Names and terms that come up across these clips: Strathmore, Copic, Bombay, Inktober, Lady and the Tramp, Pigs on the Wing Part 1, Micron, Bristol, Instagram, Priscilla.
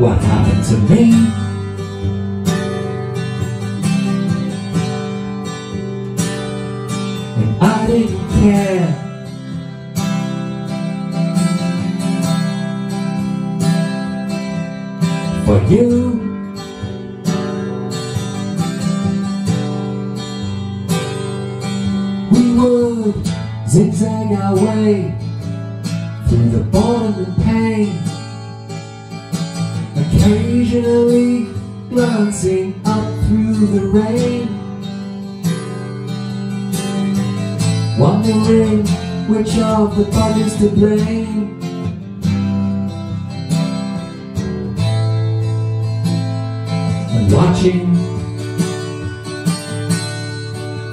what happened to me? And I didn't care. For you, we would zigzag our way through the boredom and pain, occasionally glancing up through the rain, wondering which of the buggers to blame. Watching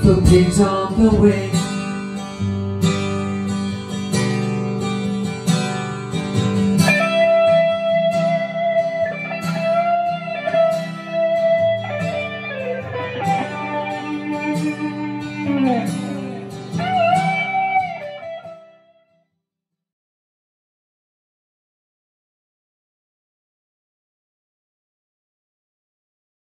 for pigs on the wing.